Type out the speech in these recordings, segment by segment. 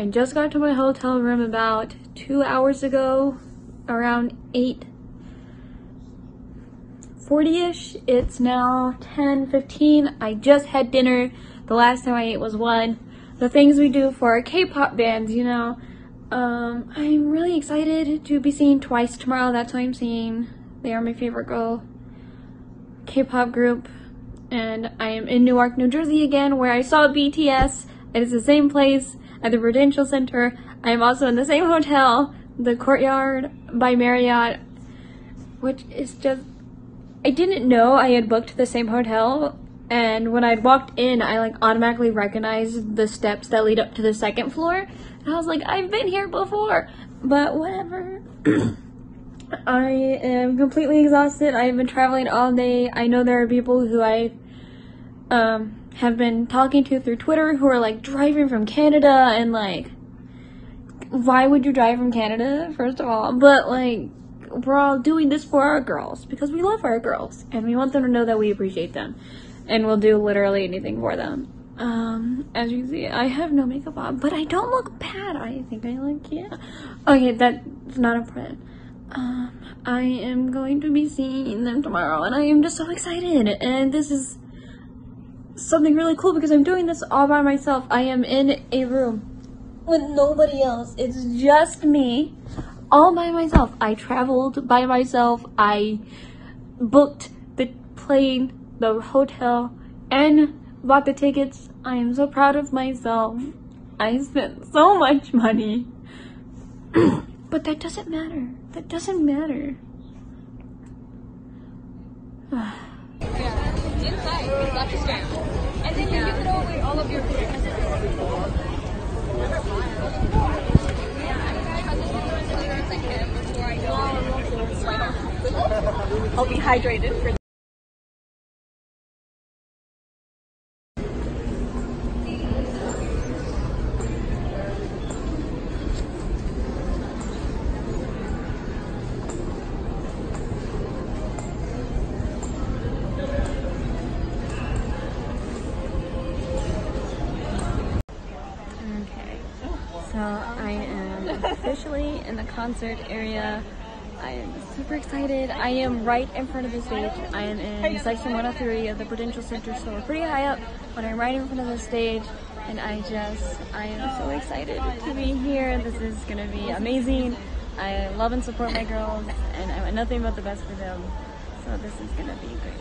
I just got to my hotel room about 2 hours ago, around 8:40-ish. It's now 10:15. I just had dinner. The last time I ate was 1. The things we do for our K-pop bands, you know. I'm really excited to be seeing TWICE tomorrow. That's what I'm seeing. They are my favorite girl K-pop group. And I am in Newark, New Jersey again, where I saw BTS. It is the same place at the Prudential Center. I am also in the same hotel, the Courtyard by Marriott, which is just... I didn't know I had booked the same hotel, and when I walked in, I like automatically recognized the steps that lead up to the second floor, and I was like, I've been here before, but whatever. I am completely exhausted. I've been traveling all day. I know there are people who I have been talking to through Twitter who are like driving from Canada, and like, why would you drive from Canada, first of all? But like, we're all doing this for our girls because we love our girls and we want them to know that we appreciate them, and we'll do literally anything for them. As you can see, I have no makeup on, but I don't look bad. I think I look, yeah. Okay, that's not important. I am going to be seeing them tomorrow, and I am just so excited, and this is something really cool because I'm doing this all by myself. I am in a room with nobody else. It's just me, all by myself. I traveled by myself. I booked the plane, the hotel, and bought the tickets. I am so proud of myself. I spent so much money. But that doesn't matter. That doesn't matter. And then you can throw away all of your food. I'll be hydrated for officially in the concert area. I am super excited. I am right in front of the stage. I am in section 103 of the Prudential Center, so we're pretty high up, but I'm right in front of the stage, and I am so excited to be here. This is gonna be amazing. I love and support my girls, and I want nothing but the best for them, so this is gonna be great.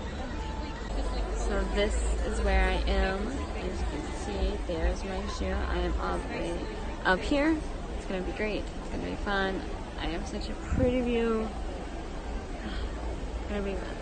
So this is where I am. As you can see, there's my shoe. I am all the way up here. It's gonna be great. It's gonna be fun. I have such a pretty view. It's gonna be fun.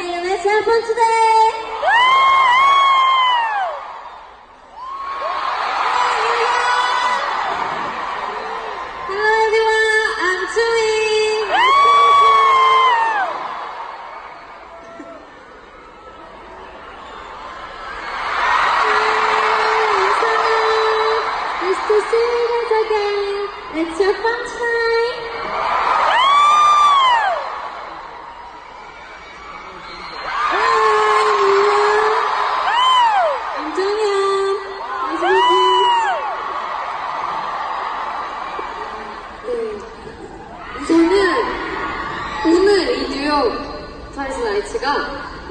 honey, let's have fun today. Hello everyone, I'm Tui. Nice to see you guys again. Let's have fun tonight. 트와이스 나이츠가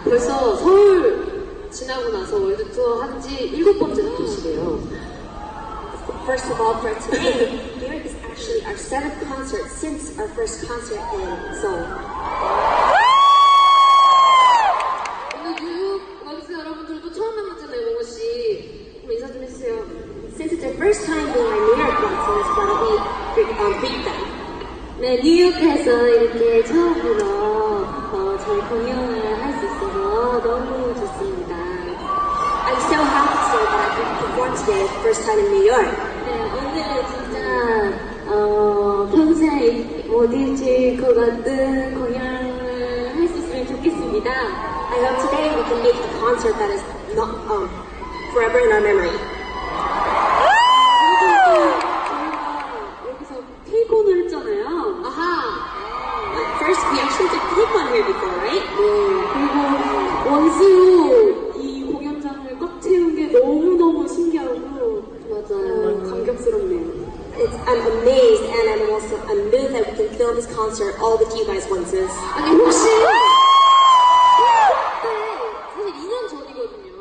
벌써 서울 지나고 나서 월드투어 한지 7번째 도시예요. First of all, for today, here is actually our 7th concert since our first concert in Seoul. 오늘 뉴욕 와주신 여러분들도 처음 만났잖아요, 모모 씨. 인사 좀 해주세요. Since it's their first time doing our New York concert, so we greet them. 네, 뉴욕에서 이렇게 처음으로. 저희 공연을 할 수 있어서 너무 좋습니다. I'm so happy to say that I can perform today for the first time in New York. 네, 오늘 진짜 평생 못 잊을 것 같은 공연을 할 수 있으면 좋겠습니다. I hope today we can make a concert that is not forever in our memory. 여기서 KCON을 했잖아요. 아하. First, we actually did KCON here before, right? 그리고 원수로 이 공연장을 꽉 채운 게 너무너무 신기하고 맞아요. 감격스럽네요. I'm amazed and I'm also amazed that we can fill this concert all with you guys onces. 아니 혹시 사실 2년 전이거든요.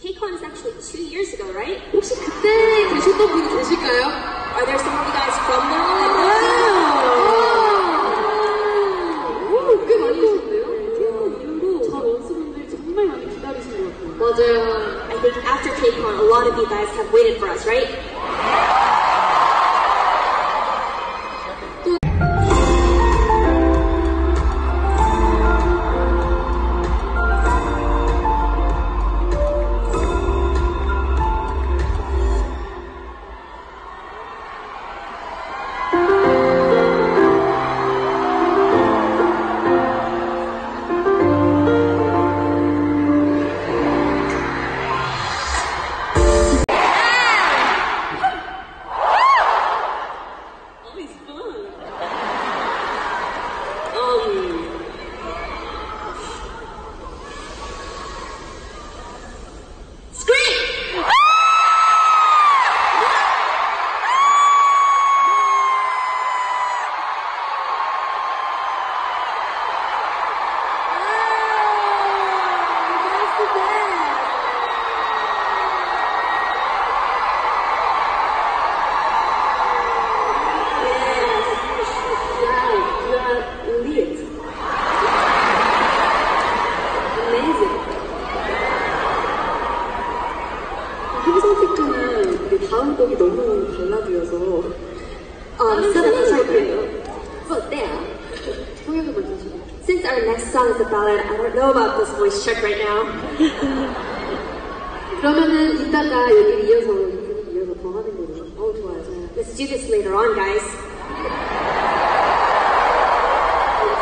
KCON is actually 2 years ago, right? 혹시 그때 계셨던 분이 계실까요? Are there some of you guys from there? 꽤 많이 오셨는데요? KCON 이후로 저 원수분들이 정말 많이 기다리신 것 같아요. 맞아요. I think after KCON, a lot of you guys have waited for us, right? Since our next song is a ballad, I don't know about this voice check right now. 그러면은 이따가 여기 이어서 더 하는 거예요. 어 좋아요. Let's do this later on, guys.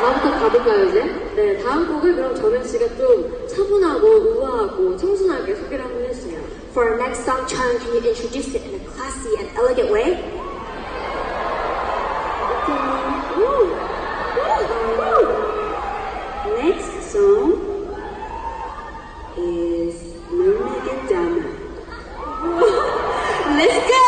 다음부터 가볼까요 이제? 네, 다음 곡을 그럼 정현 씨가 좀 차분하고 우아하고 청순하게 소개를 한번 해주세요. For our next song, Chaeyoung, can you introduce it in a classy and elegant way? Okay. Ooh. Next song is Mermaid Dama. Let's go!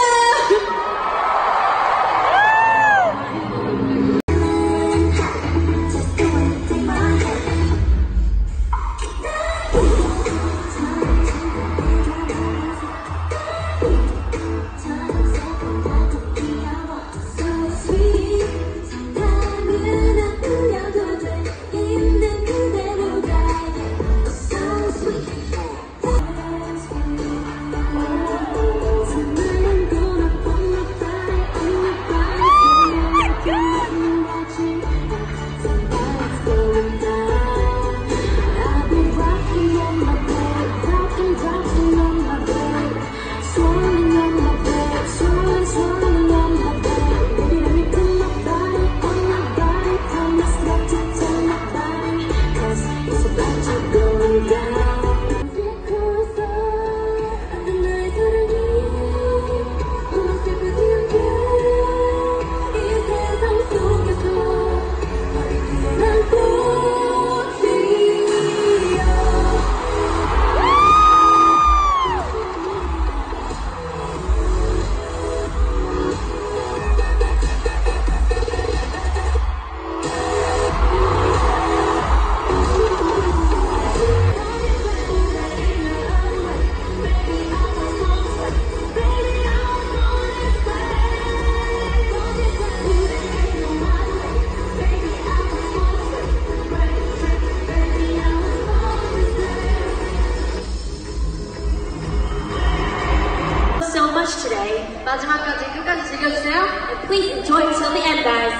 마지막까지 끝까지 즐겨주세요. And please enjoy until the end, guys.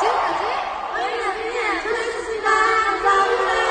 지금까지 어린아이의 초대였습니다. 감사합니다.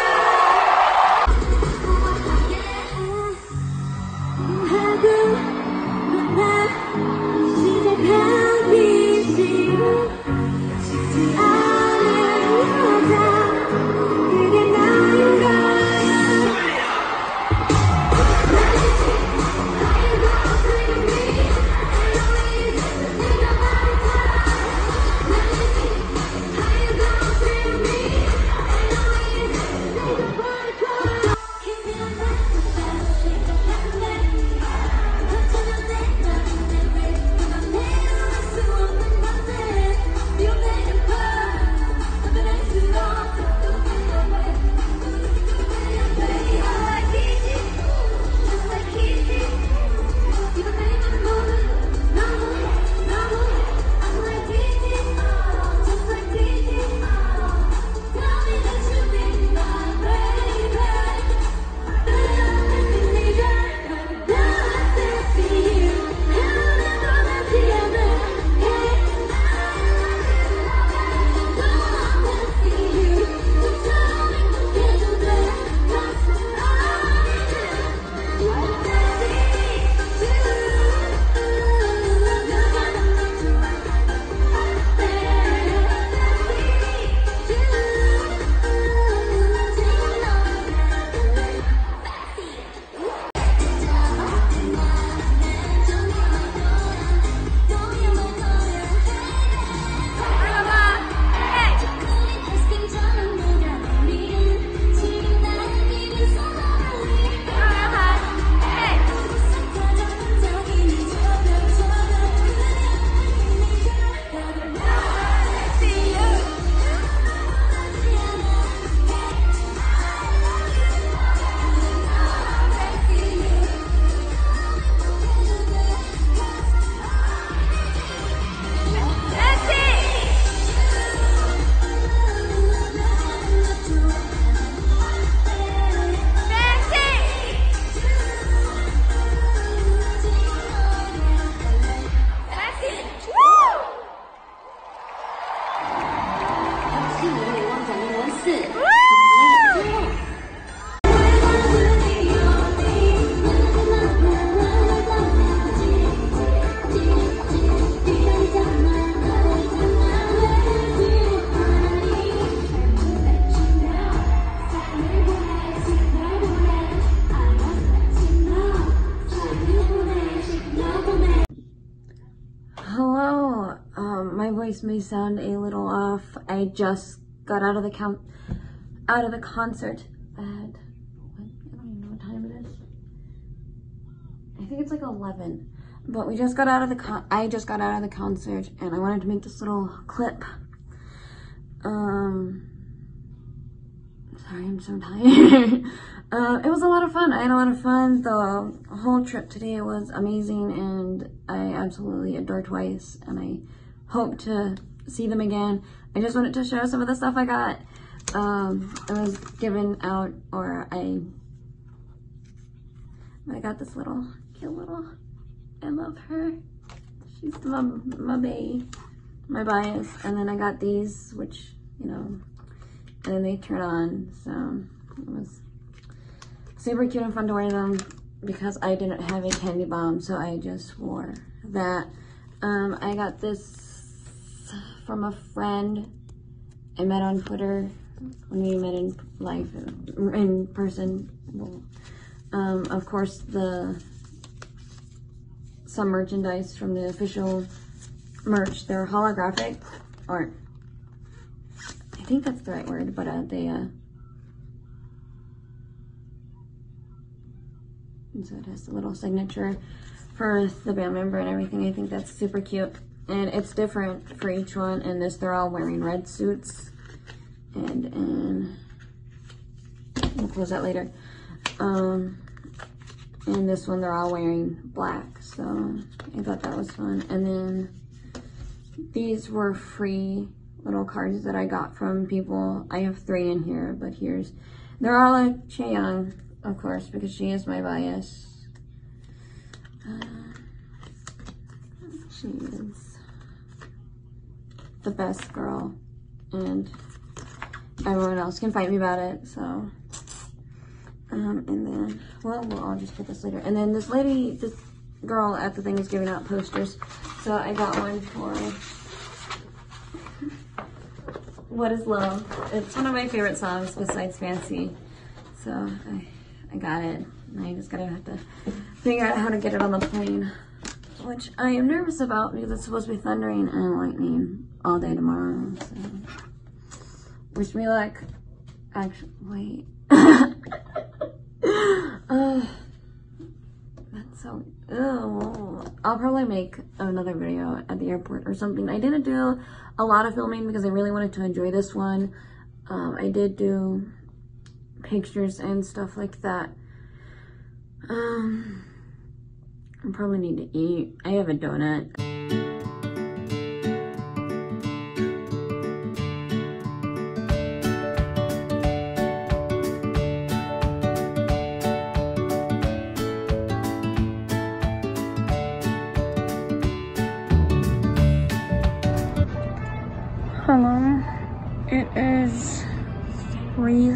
May sound a little off. I just got out of the concert at I don't even know what time it is. I think it's like 11. But we just got out of the concert, and I wanted to make this little clip. Sorry, I'm so tired. It was a lot of fun. I had a lot of fun. The whole trip today was amazing, and I absolutely adore TWICE, and I hope to see them again. I just wanted to show some of the stuff I got. It was given out, or I got this little cute little, I love her. She's my bae, my bias. And then I got these, which, you know, and then they turn on. So it was super cute and fun to wear them because I didn't have a candy bomb. So I just wore that. I got this from a friend I met on Twitter when we met in life, in person. Of course, some merchandise from the official merch, they're holographic, or I think that's the right word, but and so it has a little signature for the band member and everything. I think that's super cute. And it's different for each one. And they're all wearing red suits. And we'll close that later. And this one, they're all wearing black. So I thought that was fun. And then these were free little cards that I got from people. I have 3 in here, but they're all like Chaeyoung, of course, because she is my bias. She is the best girl, and everyone else can fight me about it, so. And then, well, I'll just put this later. And then this lady, this girl at the thing is giving out posters. So I got one for What is Love? It's one of my favorite songs besides Fancy. So I got it. Now I just gotta have to figure out how to get it on the plane, which I am nervous about because it's supposed to be thundering and lightning all day tomorrow. So wish me luck. Actually, wait. That's so ew. I'll probably make another video at the airport or something. I didn't do a lot of filming because I really wanted to enjoy this one. I did do pictures and stuff like that. I probably need to eat. I have a donut.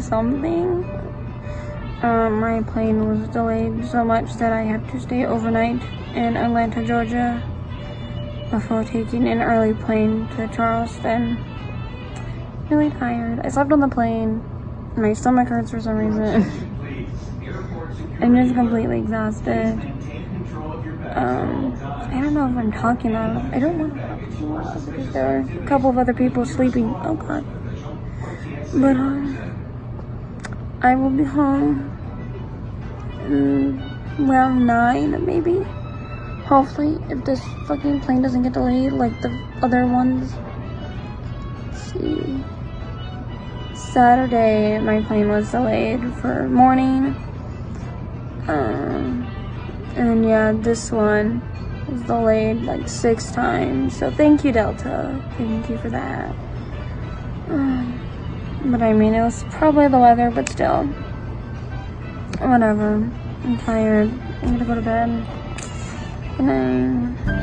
Something. My plane was delayed so much that I had to stay overnight in Atlanta, Georgia before taking an early plane to Charleston. Really tired. I slept on the plane. My stomach hurts for some reason. I'm just completely exhausted. I don't know if I'm talking out loud. I don't know because there were a couple of other people sleeping. Oh god. But I will be home around 9, maybe. Hopefully, if this fucking plane doesn't get delayed like the other ones. Let's see. Saturday, my plane was delayed for morning. And yeah, this one was delayed like 6 times. So thank you, Delta. Thank you for that. But I mean, it was probably the weather, but still. Whatever. I'm tired. I'm gonna go to bed. Good night.